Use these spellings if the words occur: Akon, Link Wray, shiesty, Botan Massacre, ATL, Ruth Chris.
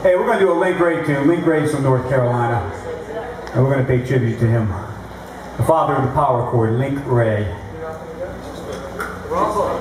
Hey, we're going to do a Link Wray tune. Link Wray's from North Carolina, and we're going to pay tribute to him. The father of the power chord, Link Wray. Bravo.